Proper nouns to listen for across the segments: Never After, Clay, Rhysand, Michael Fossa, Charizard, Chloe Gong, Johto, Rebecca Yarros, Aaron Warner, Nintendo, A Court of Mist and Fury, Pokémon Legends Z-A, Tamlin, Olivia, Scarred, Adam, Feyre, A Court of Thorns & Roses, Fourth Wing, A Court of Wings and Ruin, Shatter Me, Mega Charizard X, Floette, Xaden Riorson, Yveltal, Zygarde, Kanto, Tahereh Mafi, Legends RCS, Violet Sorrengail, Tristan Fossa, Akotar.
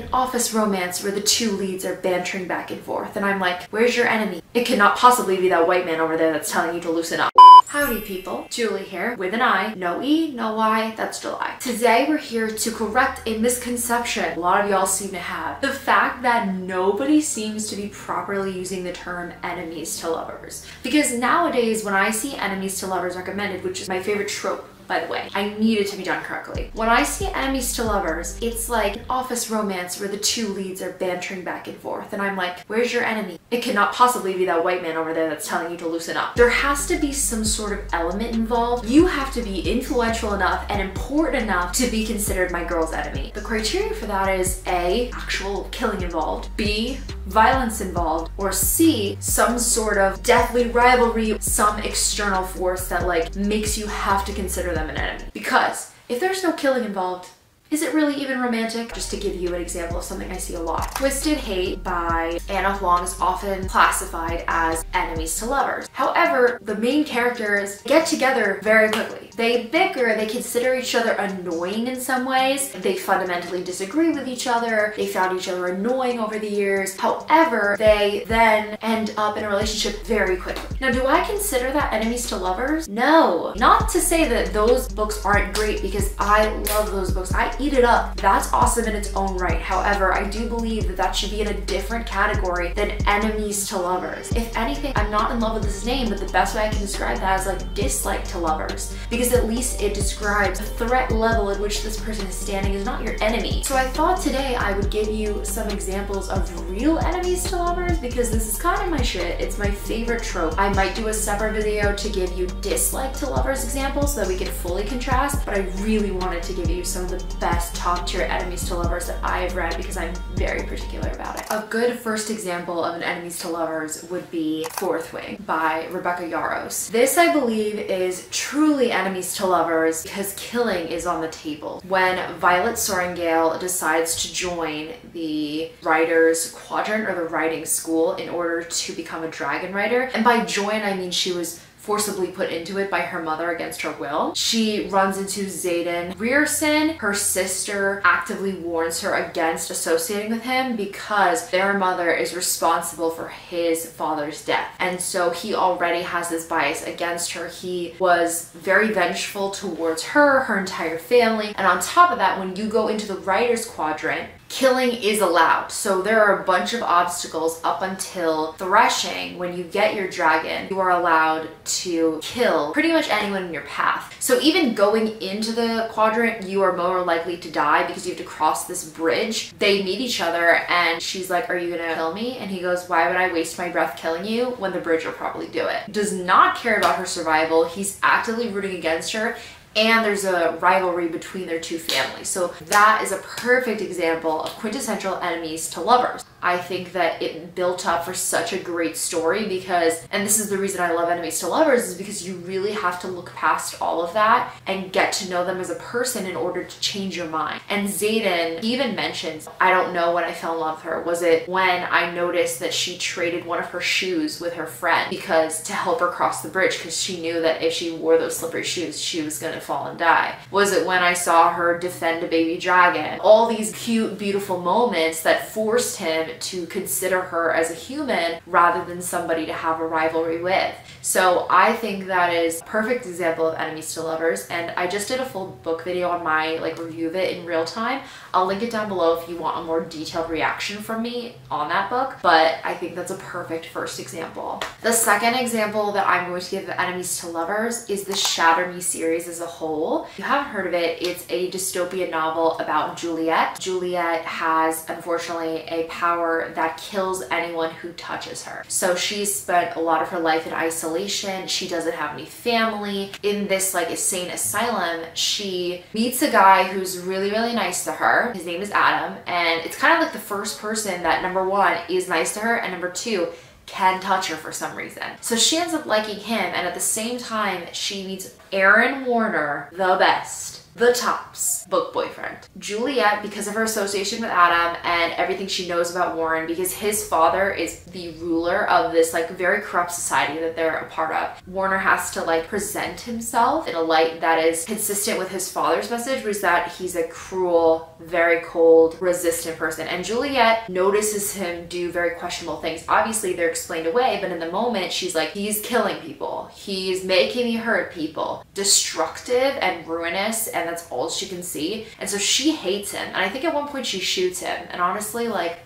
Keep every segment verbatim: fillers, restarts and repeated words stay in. An office romance where the two leads are bantering back and forth, and I'm like, where's your enemy? It cannot possibly be that white man over there that's telling you to loosen up. Howdy people, Julie here, with an I, no E, no Y, that's July. Today we're here to correct a misconception a lot of y'all seem to have. The fact that nobody seems to be properly using the term enemies to lovers. Because nowadays when I see enemies to lovers recommended, which is my favorite trope, by the way, I need it to be done correctly. When I see enemies to lovers, it's like an office romance where the two leads are bantering back and forth, and I'm like, where's your enemy? It cannot possibly be that white man over there that's telling you to loosen up. There has to be some sort of element involved. You have to be influential enough and important enough to be considered my girl's enemy. The criteria for that is A, actual killing involved, B, violence involved, or C, some sort of deathly rivalry, some external force that like makes you have to consider them an enemy. Because if there's no killing involved, is it really even romantic? Just to give you an example of something I see a lot. Twisted Hate by Anna Huang is often classified as enemies to lovers. However, the main characters get together very quickly. They bicker, they consider each other annoying in some ways. They fundamentally disagree with each other. They found each other annoying over the years. However, they then end up in a relationship very quickly. Now, do I consider that enemies to lovers? No. Not to say that those books aren't great, because I love those books. I eat it up. That's awesome in its own right. However, I do believe that that should be in a different category than enemies to lovers. If anything, I'm not in love with this name, but the best way I can describe that is like dislike to lovers, because at least it describes the threat level at which this person is standing is not your enemy. So I thought today I would give you some examples of real enemies to lovers, because this is kind of my shit. It's my favorite trope. I might do a separate video to give you dislike to lovers examples so that we can fully contrast, but I really wanted to give you some of the best top tier enemies to lovers that I have read, because I'm very particular about it. A good first example of an enemies to lovers would be Fourth Wing by Rebecca Yarros. This I believe is truly enemies to lovers because killing is on the table. When Violet Sorrengail decides to join the writer's quadrant or the writing school in order to become a dragon writer, and by join I mean she was forcibly put into it by her mother against her will. She runs into Xaden Riorson. Her sister actively warns her against associating with him because their mother is responsible for his father's death. And so he already has this bias against her. He was very vengeful towards her, her entire family. And on top of that, when you go into the writer's quadrant, killing is allowed. So there are a bunch of obstacles up until threshing. When you get your dragon, you are allowed to kill pretty much anyone in your path. So even going into the quadrant, you are more likely to die because you have to cross this bridge. They meet each other and she's like, are you gonna kill me? And he goes, why would I waste my breath killing you when the bridge will probably do it? Does not care about her survival. He's actively rooting against her, and there's a rivalry between their two families. So that is a perfect example of quintessential enemies to lovers. I think that it built up for such a great story because, and this is the reason I love enemies to lovers, is because you really have to look past all of that and get to know them as a person in order to change your mind. And Xaden even mentions, I don't know when I fell in love with her. Was it when I noticed that she traded one of her shoes with her friend because to help her cross the bridge, because she knew that if she wore those slippery shoes, she was gonna fall and die? Was it when I saw her defend a baby dragon? All these cute, beautiful moments that forced him to consider her as a human rather than somebody to have a rivalry with. So I think that is a perfect example of enemies to lovers, and I just did a full book video on my like review of it in real time. I'll link it down below if you want a more detailed reaction from me on that book, but I think that's a perfect first example. The second example that I'm going to give of enemies to lovers is the Shatter Me series as a whole. If you haven't heard of it, it's a dystopian novel about Juliet. Juliet has unfortunately a power Power that kills anyone who touches her. So she's spent a lot of her life in isolation. She doesn't have any family. In this like insane asylum, she meets a guy who's really, really nice to her. His name is Adam, and it's kind of like the first person that, number one, is nice to her, and number two, can touch her for some reason. So she ends up liking him, and at the same time, she meets Aaron Warner, the best. the Tops book boyfriend. Juliet, because of her association with Adam and everything she knows about Warren, because his father is the ruler of this like very corrupt society that they're a part of, Warner has to like present himself in a light that is consistent with his father's message, which is that he's a cruel, very cold, resistant person. And Juliet notices him do very questionable things. Obviously they're explained away, but in the moment she's like, he's killing people, he's making me hurt people, destructive and ruinous, and that's all she can see. And so she hates him, and I think at one point she shoots him. And honestly, like,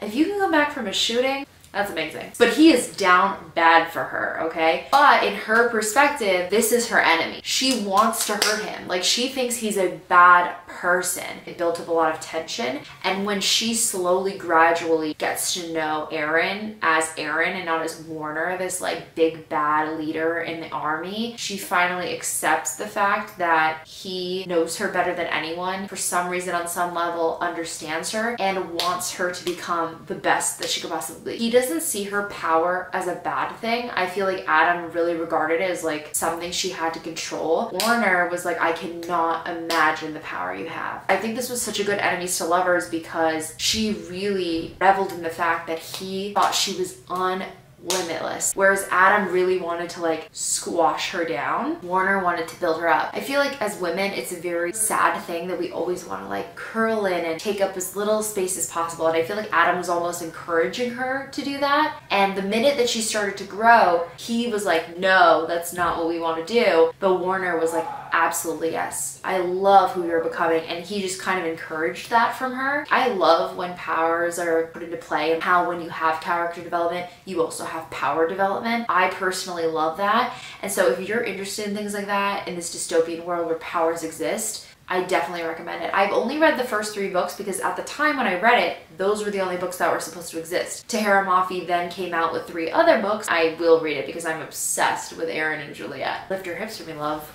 if you can come back from a shooting, that's amazing. But he is down bad for her, okay? But in her perspective, this is her enemy. She wants to hurt him. Like, she thinks he's a bad person. It built up a lot of tension. And when she slowly, gradually gets to know Aaron as Aaron and not as Warner, this like big bad leader in the army, she finally accepts the fact that he knows her better than anyone, for some reason, on some level, understands her and wants her to become the best that she could possibly be. He doesn't doesn't see her power as a bad thing. I feel like Adam really regarded it as like something she had to control. Warner was like, I cannot imagine the power you have. I think this was such a good enemies to lovers because she really reveled in the fact that he thought she was unbelievable, limitless, whereas Adam really wanted to like squash her down. Warner wanted to build her up. I feel like as women, it's a very sad thing that we always want to like curl in and take up as little space as possible, and I feel like Adam was almost encouraging her to do that. And the minute that she started to grow, he was like, no, that's not what we want to do. But Warner was like, absolutely, yes, I love who you're becoming. And he just kind of encouraged that from her. I love when powers are put into play, and how when you have character development, you also have power development. I personally love that. And so if you're interested in things like that in this dystopian world where powers exist, I definitely recommend it. I've only read the first three books because at the time when I read it, those were the only books that were supposed to exist. Tahereh Mafi then came out with three other books. I will read it because I'm obsessed with Aaron and Juliet. Lift your hips for me, love.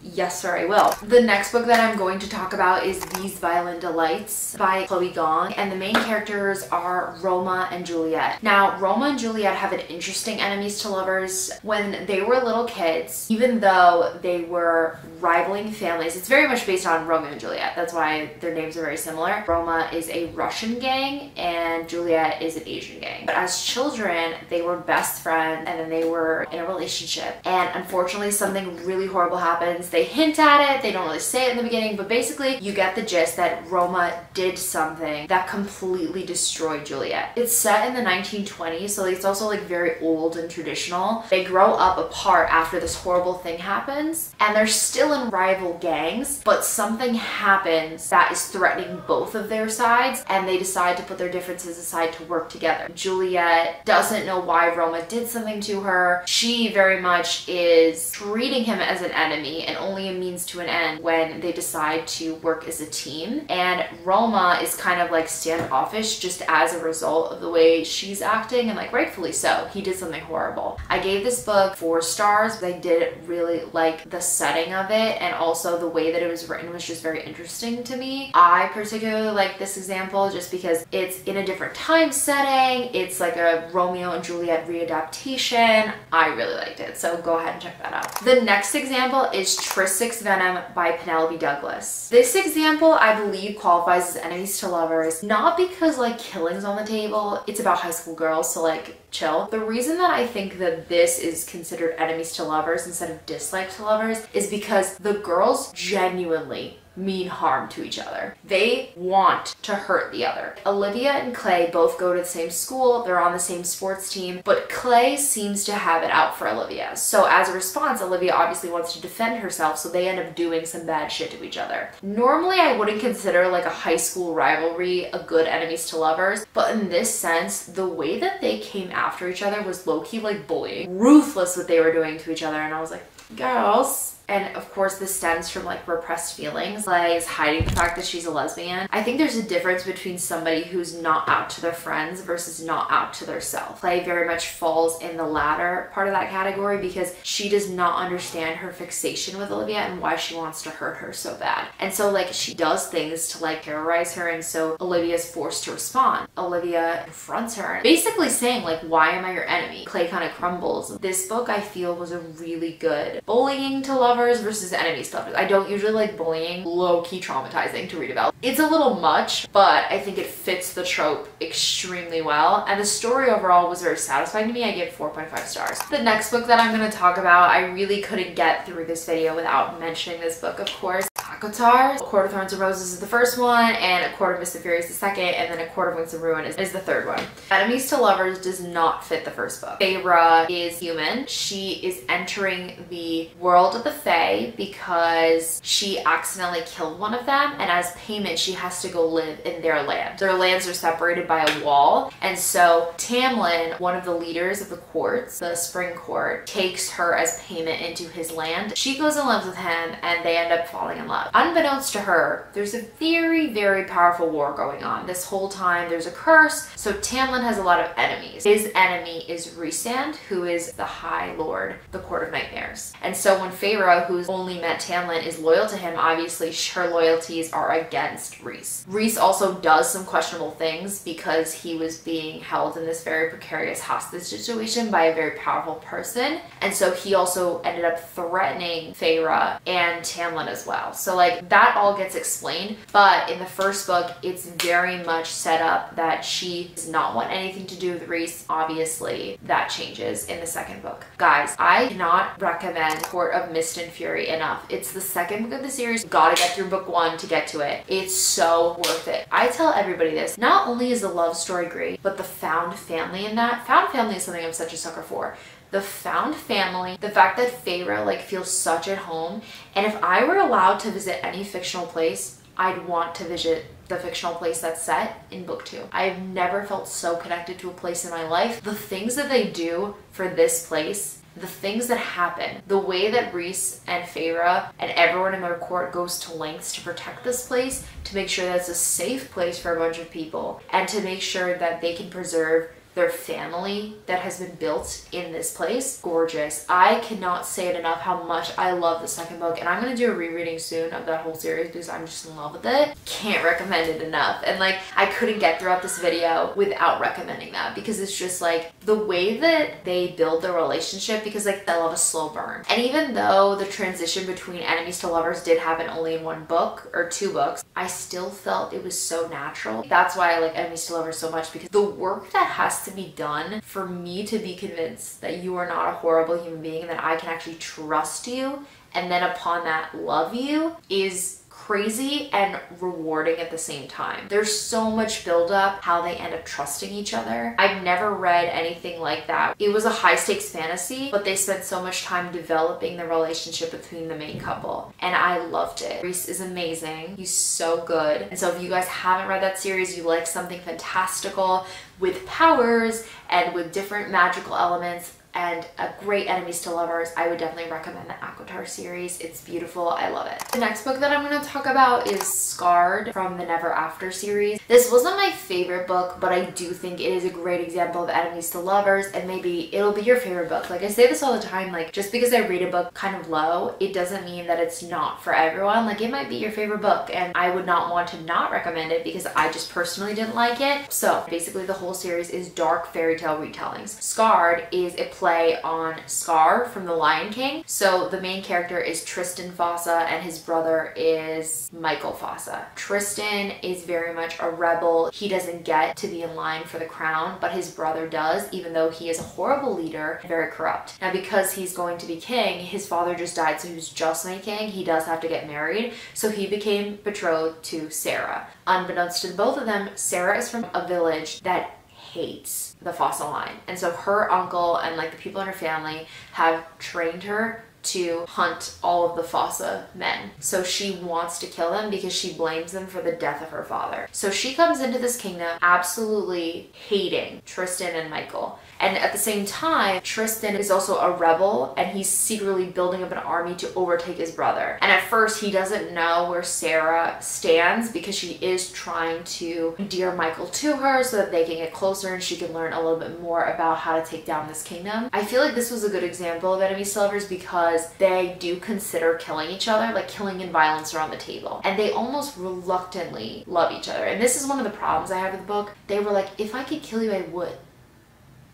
Yes, sir, I will. The next book that I'm going to talk about is These Violent Delights by Chloe Gong, and the main characters are Roma and Juliet. Now, Roma and Juliet have an interesting enemies to lovers. When they were little kids, even though they were rivaling families, it's very much based on Romeo and Juliet. That's why their names are very similar. Roma is a Russian gang and Juliet is an Asian gang. But as children, they were best friends, and then they were in a relationship. And unfortunately, something really horrible happens. They hint at it, they don't really say it in the beginning, but basically you get the gist that Roma did something that completely destroyed Juliet. It's set in the nineteen twenties, so it's also like very old and traditional. They grow up apart after this horrible thing happens, and they're still in rival gangs, but something happens that is threatening both of their sides, and they decide to put their differences aside to work together. Juliet doesn't know why Roma did something to her. She very much is treating him as an enemy and only a means to an end when they decide to work as a team. And Roma is kind of like standoffish just as a result of the way she's acting, and like rightfully so. He did something horrible. I gave this book four stars. I did really like the setting of it, and also the way that it was written was just very interesting to me. I particularly like this example just because it's in a different time setting. It's like a Romeo and Juliet readaptation. I really liked it, so go ahead and check that out. The next example is For Six Venom by Penelope Douglas. This example, I believe, qualifies as enemies to lovers, not because like killing's on the table. It's about high school girls, so like chill. The reason that I think that this is considered enemies to lovers instead of dislike to lovers is because the girls genuinely mean harm to each other. They want to hurt the other. Olivia and Clay both go to the same school, they're on the same sports team, but Clay seems to have it out for Olivia. So as a response, Olivia obviously wants to defend herself, so they end up doing some bad shit to each other. Normally, I wouldn't consider like a high school rivalry a good enemies to lovers, but in this sense, the way that they came after each other was low-key like bullying. Ruthless what they were doing to each other, and I was like, girls. And of course this stems from like repressed feelings, like hiding the fact that she's a lesbian. I think there's a difference between somebody who's not out to their friends versus not out to their self. Clay very much falls in the latter part of that category because she does not understand her fixation with Olivia and why she wants to hurt her so bad. And so like she does things to like terrorize her, and so Olivia's forced to respond. Olivia confronts her, basically saying like, why am I your enemy? Clay kind of crumbles. This book I feel was a really good bullying to love lovers versus enemy stuff. I don't usually like bullying. Low-key traumatizing to read about. It's a little much, but I think it fits the trope extremely well, and the story overall was very satisfying to me. I give four point five stars. The next book that I'm going to talk about, I really couldn't get through this video without mentioning this book, of course. Kotar. A Court of Thorns and Roses is the first one, and A Court of Mist and Fury is the second, and then A Court of Wings and Ruin is, is the third one. Enemies to Lovers does not fit the first book. Feyre is human. She is entering the world of the Fae because she accidentally killed one of them, and as payment she has to go live in their land. Their lands are separated by a wall, and so Tamlin, one of the leaders of the courts, the Spring Court, takes her as payment into his land. She goes and lives with him, and they end up falling in love. Unbeknownst to her, there's a very, very powerful war going on. This whole time there's a curse, so Tamlin has a lot of enemies. His enemy is Rhysand, who is the High Lord, the Court of Nightmares. And so when Feyre, who's only met Tamlin, is loyal to him, obviously her loyalties are against Rhys. Rhys also does some questionable things because he was being held in this very precarious hostage situation by a very powerful person, and so he also ended up threatening Feyre and Tamlin as well. So So like that all gets explained, but in the first book it's very much set up that she does not want anything to do with Rhys. Obviously that changes in the second book. Guys, I cannot recommend Court of Mist and Fury enough. It's the second book of the series. You gotta get through book one to get to it. It's so worth it. I tell everybody this. Not only is the love story great, but the found family in that. Found family is something I'm such a sucker for. The found family, the fact that Feyre like feels such at home, and if I were allowed to visit any fictional place, I'd want to visit the fictional place that's set in book two. I've never felt so connected to a place in my life. The things that they do for this place, the things that happen, the way that Rhys and Feyre and everyone in their court goes to lengths to protect this place, to make sure that it's a safe place for a bunch of people, and to make sure that they can preserve their family that has been built in this place. Gorgeous. I cannot say it enough how much I love the second book, and I'm gonna do a rereading soon of that whole series because I'm just in love with it. Can't recommend it enough, and like I couldn't get throughout this video without recommending that because it's just like the way that they build their relationship, because like they love a slow burn. And even though the transition between enemies to lovers did happen only in one book or two books, I still felt it was so natural. That's why I like enemies to lovers so much, because the work that has to to be done for me to be convinced that you are not a horrible human being and that I can actually trust you, and then upon that love you, is crazy and rewarding at the same time. There's so much buildup, how they end up trusting each other. I've never read anything like that. It was a high-stakes fantasy, but they spent so much time developing the relationship between the main couple, and I loved it. Rhys is amazing. He's so good. And so if you guys haven't read that series, you like something fantastical with powers and with different magical elements, and a great enemies to lovers, I would definitely recommend the Akotar series. It's beautiful. I love it. The next book that I'm going to talk about is Scarred from the Never After series. This wasn't my favorite book, but I do think it is a great example of enemies to lovers, and maybe it'll be your favorite book. Like I say this all the time, like just because I read a book kind of low, it doesn't mean that it's not for everyone. Like it might be your favorite book, and I would not want to not recommend it because I just personally didn't like it. So basically the whole series is dark fairy tale retellings. Scarred is a play on Scar from The Lion King. So the main character is Tristan Fossa, and his brother is Michael Fossa. Tristan is very much a rebel. He doesn't get to be in line for the crown, but his brother does, even though he is a horrible leader and very corrupt. Now because he's going to be king, his father just died, so he was just made king. He does have to get married, so he became betrothed to Sarah. Unbeknownst to both of them, Sarah is from a village that hates the Fossa line, and so her uncle and like the people in her family have trained her to hunt all of the Fossa men. So she wants to kill them because she blames them for the death of her father. So she comes into this kingdom absolutely hating Tristan and Michael. And at the same time, Tristan is also a rebel, and he's secretly building up an army to overtake his brother. And at first he doesn't know where Sarah stands because she is trying to endear Michael to her so that they can get closer and she can learn a little bit more about how to take down this kingdom. I feel like this was a good example of enemies to lovers because they do consider killing each other, like killing and violence are on the table. And they almost reluctantly love each other. And this is one of the problems I have with the book. They were like, if I could kill you, I would.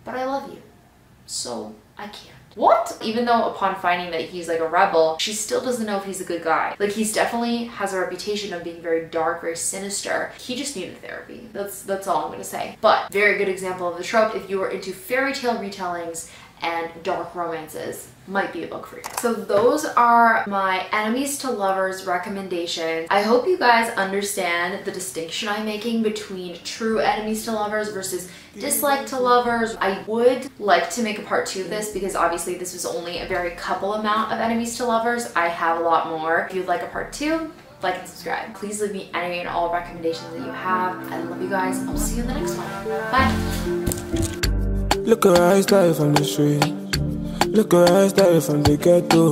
But I love you, so I can't. What? Even though upon finding that he's like a rebel, she still doesn't know if he's a good guy. Like, he's definitely has a reputation of being very dark, very sinister. He just needed therapy. That's that's all I'm gonna say. But very good example of the trope. If you are into fairy tale retellings and dark romances, might be a book for you. So those are my enemies to lovers recommendations. I hope you guys understand the distinction I'm making between true enemies to lovers versus dislike to lovers. I would like to make a part two of this because obviously this was only a very couple amount of enemies to lovers. I have a lot more. If you'd like a part two, like and subscribe. Please leave me any and all recommendations that you have. I love you guys. I'll see you in the next one. Bye. Look at her eyes, live from the street. Look at her eyes, live from the ghetto.